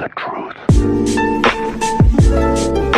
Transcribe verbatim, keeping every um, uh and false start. the truth.